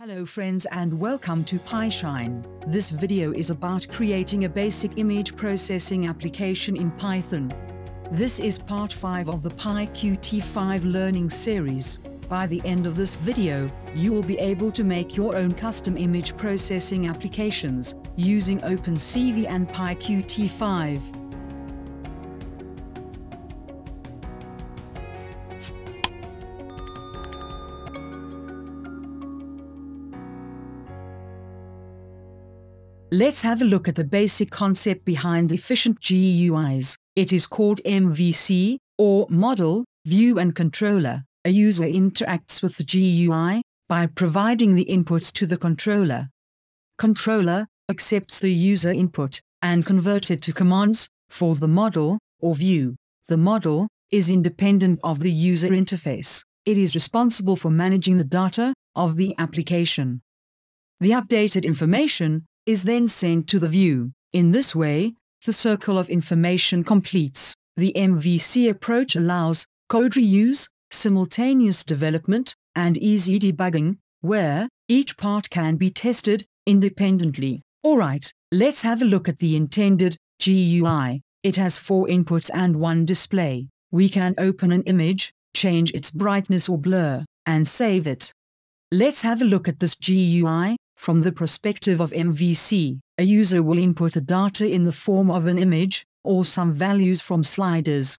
Hello friends and welcome to PyShine. This video is about creating a basic image processing application in Python. This is part 5 of the PyQt5 learning series. By the end of this video, you will be able to make your own custom image processing applications using OpenCV and PyQt5. Let's have a look at the basic concept behind efficient GUIs. It is called MVC, or Model, View and Controller. A user interacts with the GUI by providing the inputs to the controller. Controller accepts the user input and converts it to commands for the model or view. The model is independent of the user interface. It is responsible for managing the data of the application. The updated information is then sent to the view. In this way, the circle of information completes. The MVC approach allows code reuse, simultaneous development, and easy debugging, where each part can be tested independently. Alright, let's have a look at the intended GUI. It has 4 inputs and 1 display. We can open an image, change its brightness or blur, and save it. Let's have a look at this GUI. From the perspective of MVC, a user will input the data in the form of an image, or some values from sliders.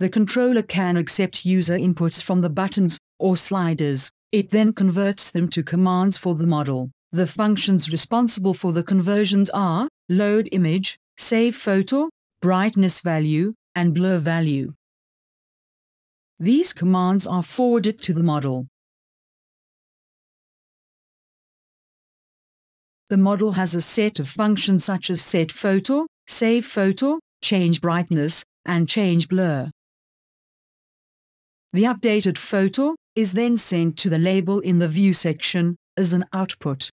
The controller can accept user inputs from the buttons, or sliders. It then converts them to commands for the model. The functions responsible for the conversions are load image, save photo, brightness value, and blur value. These commands are forwarded to the model. The model has a set of functions such as set photo, save photo, change brightness, and change blur. The updated photo is then sent to the label in the view section as an output.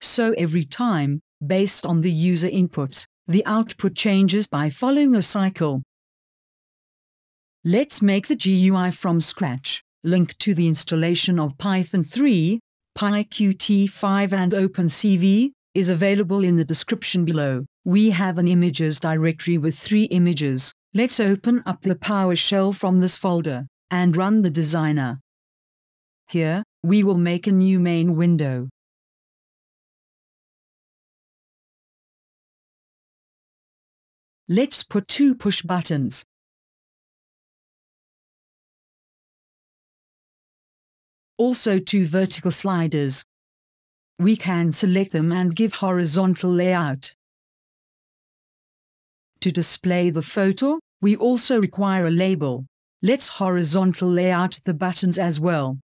So every time, based on the user input, the output changes by following a cycle. Let's make the GUI from scratch. Link to the installation of Python 3. PyQt5 and OpenCV is available in the description below. We have an images directory with 3 images. Let's open up the PowerShell from this folder and run the designer. Here, we will make a new main window. Let's put 2 push buttons. Also 2 vertical sliders. We can select them and give horizontal layout. To display the photo, we also require a label. Let's horizontal layout the buttons as well.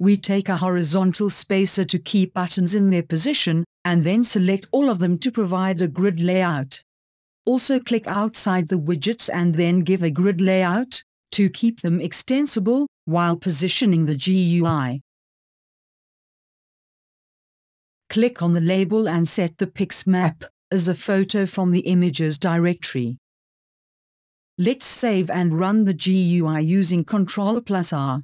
We take a horizontal spacer to keep buttons in their position, and then select all of them to provide a grid layout. Also click outside the widgets and then give a grid layout, to keep them extensible, while positioning the GUI. Click on the label and set the Pix map, as a photo from the images directory. Let's save and run the GUI using Ctrl+R.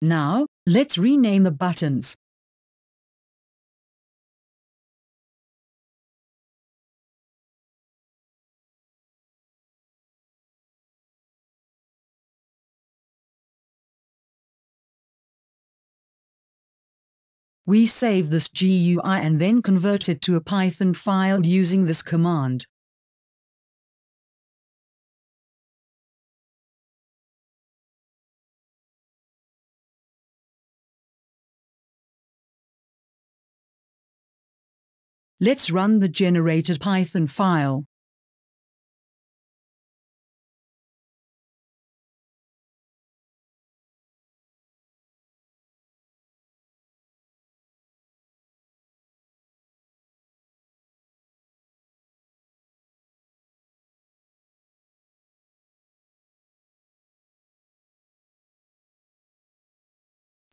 Now, let's rename the buttons. We save this GUI and then convert it to a Python file using this command. Let's run the generated Python file.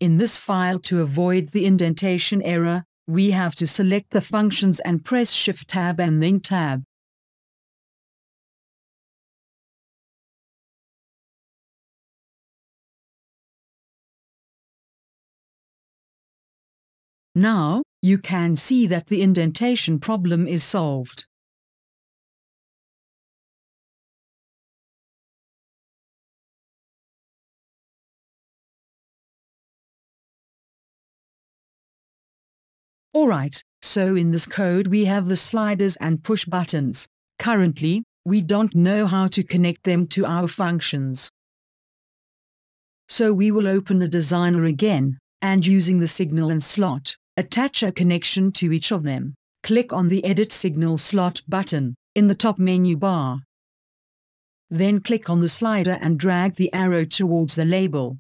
In this file, to avoid the indentation error, we have to select the functions and press Shift-Tab and then Tab. Now, you can see that the indentation problem is solved. Alright, so in this code we have the sliders and push buttons. Currently, we don't know how to connect them to our functions. So we will open the designer again, and using the signal and slot, attach a connection to each of them. Click on the Edit Signal Slot button in the top menu bar. Then click on the slider and drag the arrow towards the label.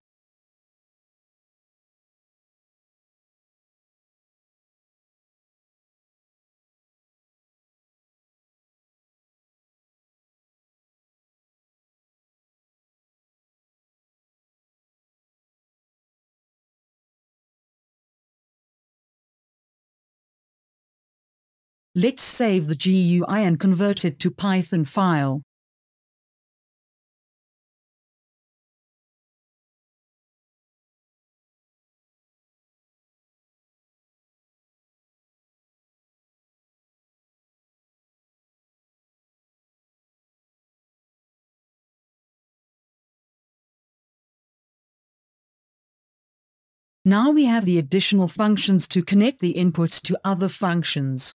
Let's save the GUI and convert it to Python file. Now we have the additional functions to connect the inputs to other functions.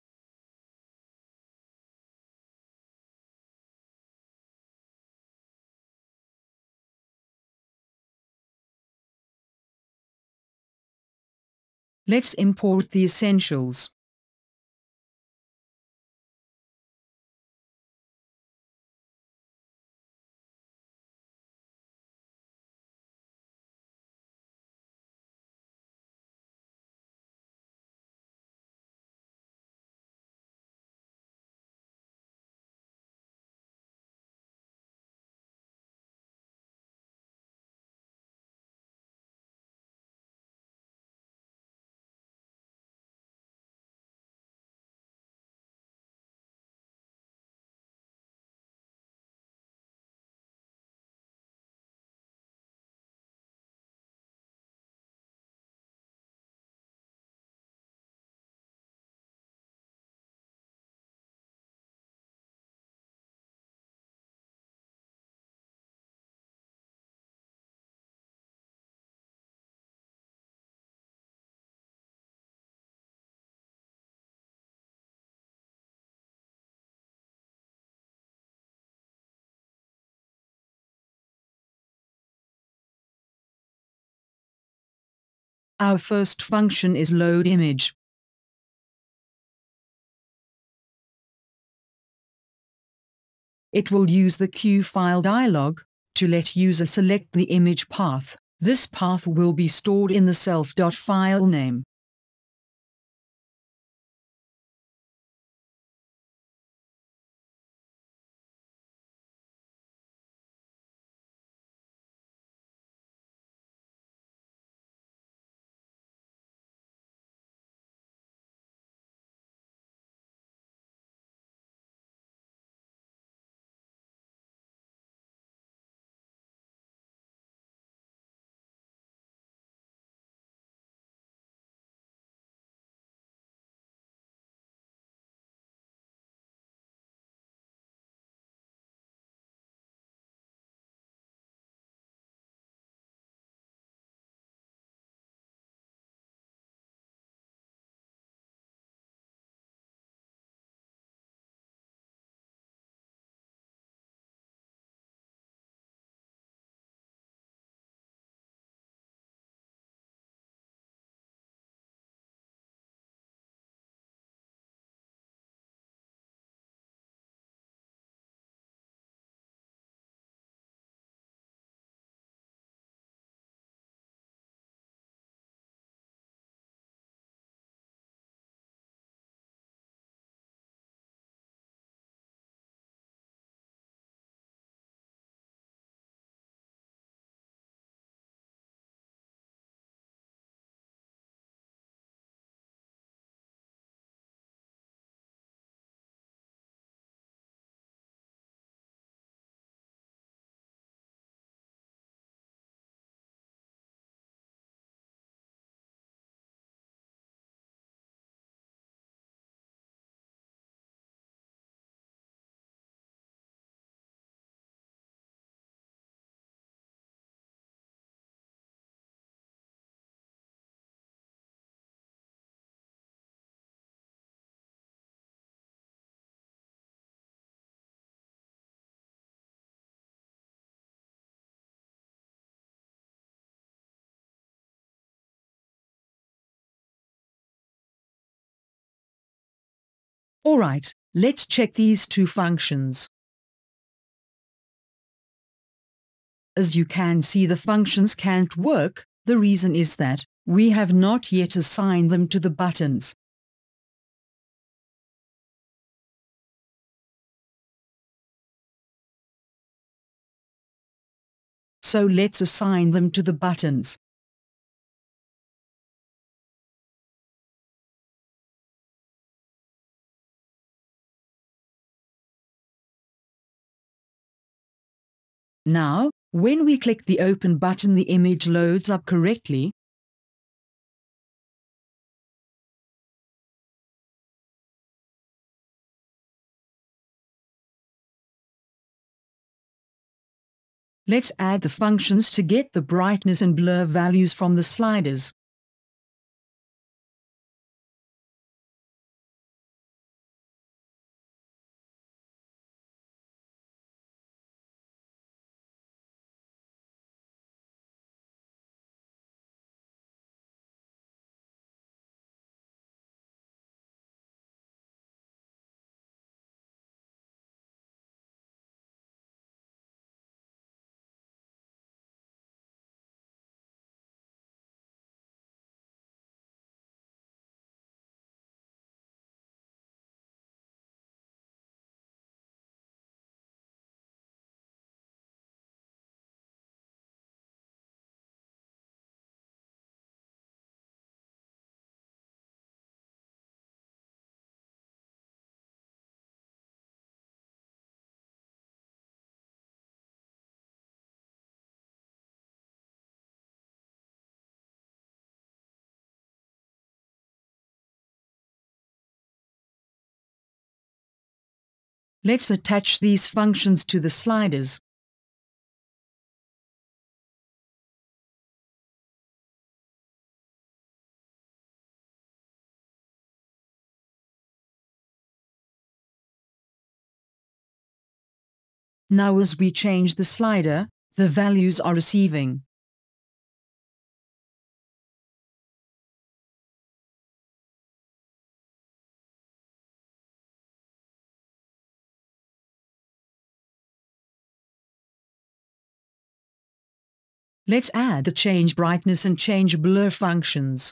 Let's import the essentials. Our first function is load image. It will use the QFile dialog to let user select the image path. This path will be stored in the self.file name. Alright, let's check these two functions. As you can see, the functions can't work. The reason is that we have not yet assigned them to the buttons. So let's assign them to the buttons. Now, when we click the open button, the image loads up correctly. Let's add the functions to get the brightness and blur values from the sliders. Let's attach these functions to the sliders. Now, as we change the slider, the values are receiving. Let's add the change brightness and change blur functions.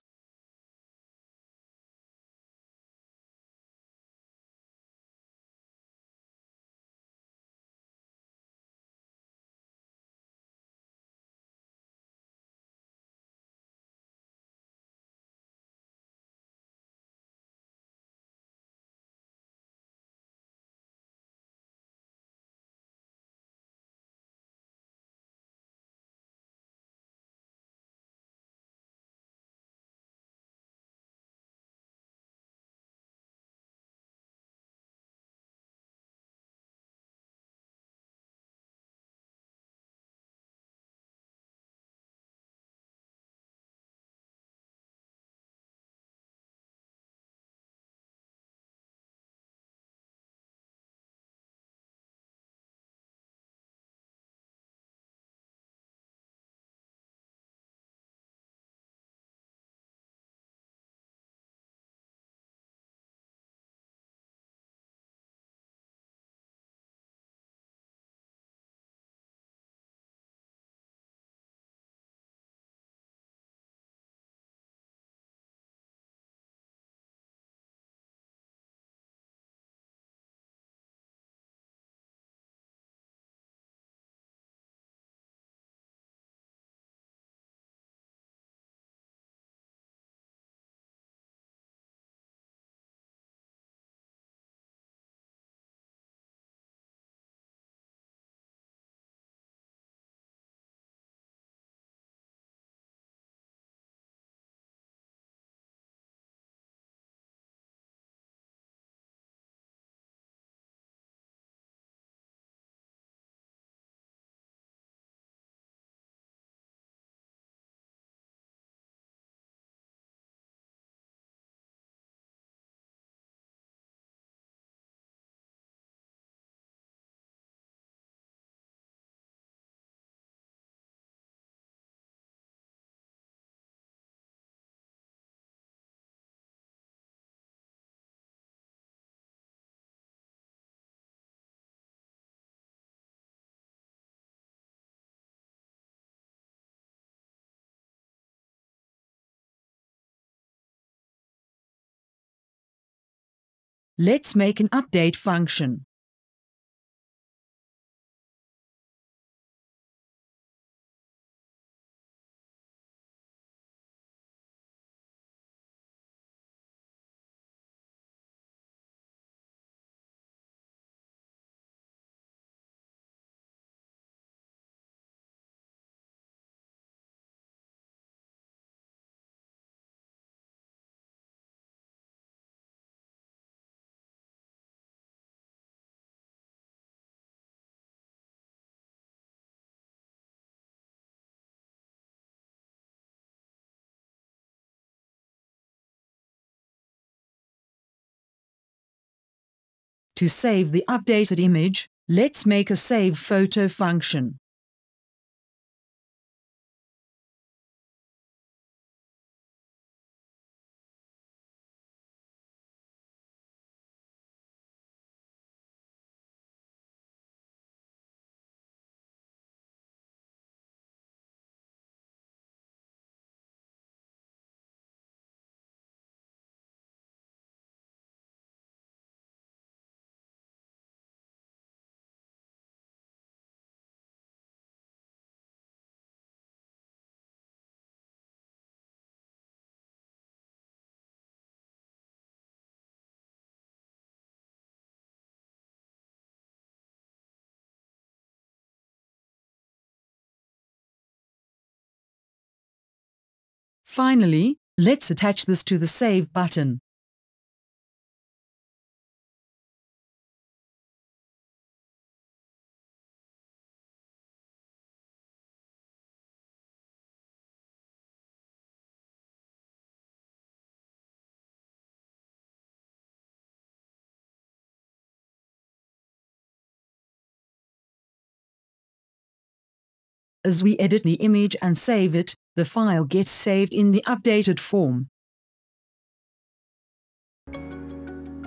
Let's make an update function. To save the updated image, let's make a save photo function. Finally, let's attach this to the Save button. As we edit the image and save it, the file gets saved in the updated form.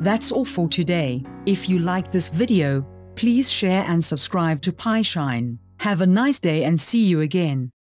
That's all for today. If you like this video, please share and subscribe to PyShine. Have a nice day and see you again.